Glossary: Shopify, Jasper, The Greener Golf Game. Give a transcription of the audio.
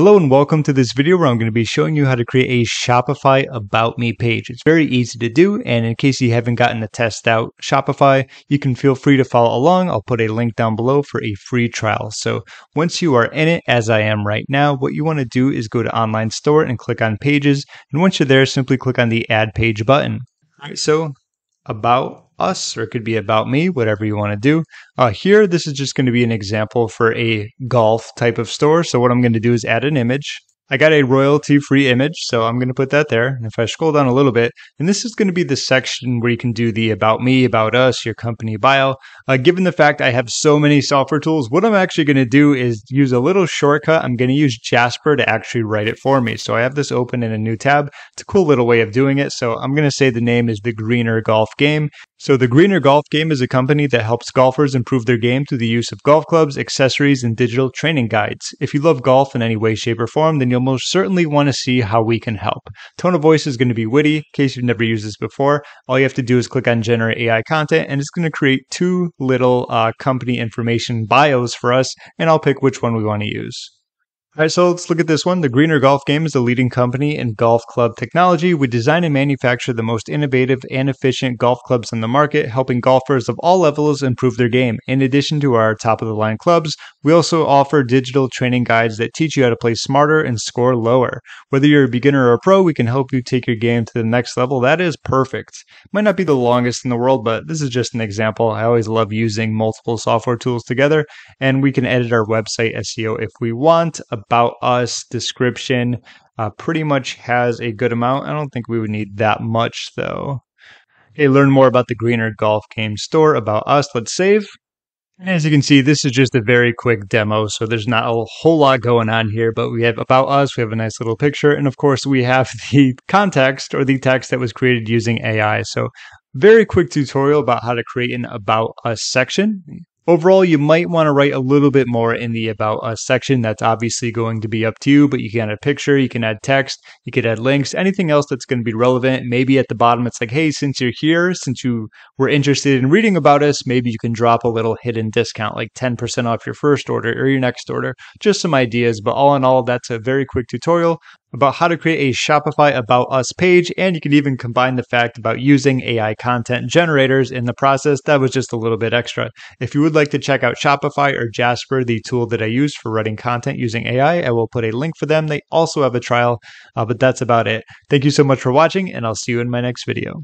Hello and welcome to this video where I'm going to be showing you how to create a Shopify About Me page. It's very easy to do, and in case you haven't gotten to test out Shopify, you can feel free to follow along. I'll put a link down below for a free trial. So once you are in it, as I am right now, what you want to do is go to Online Store and click on Pages. And once you're there, simply click on the Add Page button. All right, so About Us, or it could be About Me, whatever you want to do. Here, this is just going to be an example for a golf type of store. So what I'm going to do is add an image. I got a royalty-free image, so I'm going to put that there. And if I scroll down a little bit, and this is going to be the section where you can do the About Me, About Us, your company bio. Given the fact I have so many software tools, what I'm actually going to do is use a little shortcut. I'm going to use Jasper to actually write it for me. So I have this open in a new tab. It's a cool little way of doing it. So I'm going to say the name is The Greener Golf Game. So The Greener Golf Game is a company that helps golfers improve their game through the use of golf clubs, accessories, and digital training guides. If you love golf in any way, shape, or form, then you'll most certainly want to see how we can help. Tone of voice is going to be witty. In case you've never used this before, all you have to do is click on Generate AI Content, and it's going to create two little company information bios for us, and I'll pick which one we want to use. All right, so let's look at this one. The Greener Golf Game is the leading company in golf club technology. We design and manufacture the most innovative and efficient golf clubs on the market, helping golfers of all levels improve their game. In addition to our top-of-the-line clubs, we also offer digital training guides that teach you how to play smarter and score lower. Whether you're a beginner or a pro, we can help you take your game to the next level. That is perfect. Might not be the longest in the world, but this is just an example. I always love using multiple software tools together, and we can edit our website SEO if we want. About Us description pretty much has a good amount. I don't think we would need that much though. Hey, learn more about the Greener Golf Game store, About Us. Let's save. And as you can see, this is just a very quick demo. So there's not a whole lot going on here, but we have About Us, we have a nice little picture. And of course we have the context or the text that was created using AI. So very quick tutorial about how to create an About Us section. Overall, you might want to write a little bit more in the About Us section. That's obviously going to be up to you, but you can add a picture, you can add text, you could add links, anything else that's going to be relevant. Maybe at the bottom, it's like, hey, since you're here, since you were interested in reading about us, maybe you can drop a little hidden discount, like 10% off your first order or your next order. Just some ideas, but all in all, that's a very quick tutorial about how to create a Shopify About Us page, and you can even combine the fact about using AI content generators in the process. That was just a little bit extra. If you would like to check out Shopify or Jasper, the tool that I use for writing content using AI, I will put a link for them. They also have a trial, but that's about it. Thank you so much for watching, and I'll see you in my next video.